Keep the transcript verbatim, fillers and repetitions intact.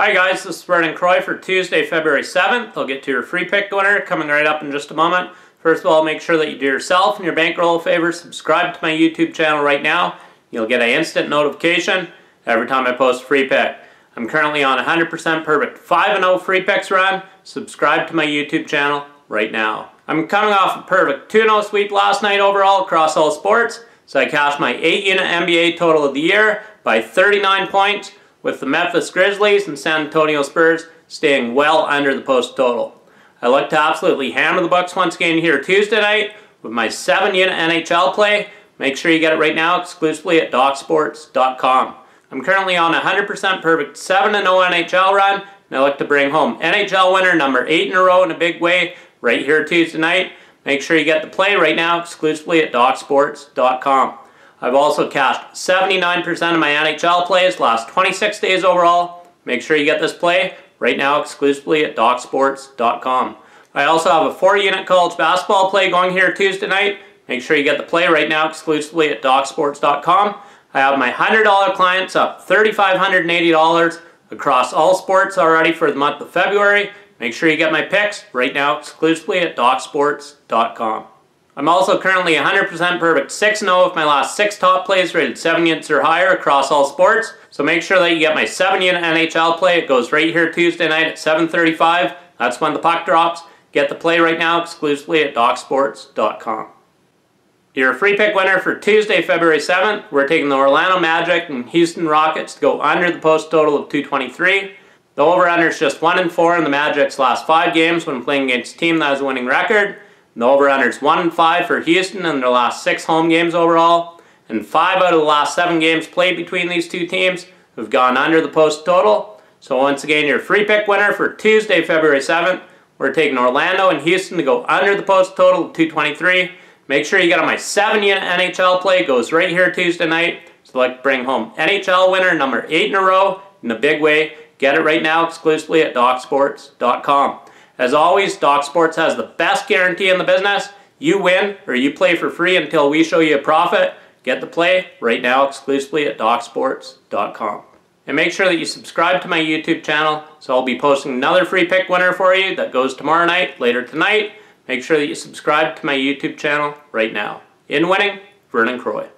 Hi guys, this is Vernon Croy for Tuesday, February seventh. I'll get to your free pick winner coming right up in just a moment. First of all, make sure that you do yourself and your bankroll a favor. Subscribe to my YouTube channel right now. You'll get an instant notification every time I post a free pick. I'm currently on one hundred percent perfect five and oh free picks run. Subscribe to my YouTube channel right now. I'm coming off a perfect two and oh sweep last night overall across all sports. So I cashed my eight unit N B A total of the year by thirty-nine points. With the Memphis Grizzlies and San Antonio Spurs staying well under the post total. I look to absolutely hammer the Bucks once again here Tuesday night with my seven unit N H L play. Make sure you get it right now exclusively at Doc Sports dot com. I'm currently on a one hundred percent perfect seven and oh N H L run, and I look to bring home N H L winner number eight in a row in a big way right here Tuesday night. Make sure you get the play right now exclusively at Doc Sports dot com. I've also cashed seventy-nine percent of my N H L plays last twenty-six days overall. Make sure you get this play right now exclusively at Doc Sports dot com. I also have a four unit college basketball play going here Tuesday night. Make sure you get the play right now exclusively at Doc Sports dot com. I have my one hundred dollar clients up three thousand five hundred eighty dollars across all sports already for the month of February. Make sure you get my picks right now exclusively at Doc Sports dot com. I'm also currently one hundred percent perfect six and oh with my last six top plays rated seven units or higher across all sports. So make sure that you get my seven unit N H L play. It goes right here Tuesday night at seven thirty-five. That's when the puck drops. Get the play right now exclusively at Doc Sports dot com. Your free pick winner for Tuesday, February seventh. We're taking the Orlando Magic and Houston Rockets to go under the post total of two twenty-three. The over-under is just one and four in the Magic's last five games when playing against a team that has a winning record. The over-under is one and five for Houston in their last six home games overall. And five out of the last seven games played between these two teams have gone under the post total. So once again, your free pick winner for Tuesday, February seventh. We're taking Orlando and Houston to go under the post total of two twenty-three. Make sure you get on my seven unit N H L play. It goes right here Tuesday night. So I'd like to bring home N H L winner number eight in a row in a big way. Get it right now exclusively at Doc Sports dot com. As always, Doc Sports has the best guarantee in the business. You win or you play for free until we show you a profit. Get the play right now exclusively at Doc Sports dot com. And make sure that you subscribe to my YouTube channel, so I'll be posting another free pick winner for you that goes tomorrow night, later tonight. Make sure that you subscribe to my YouTube channel right now. In winning, Vernon Croy.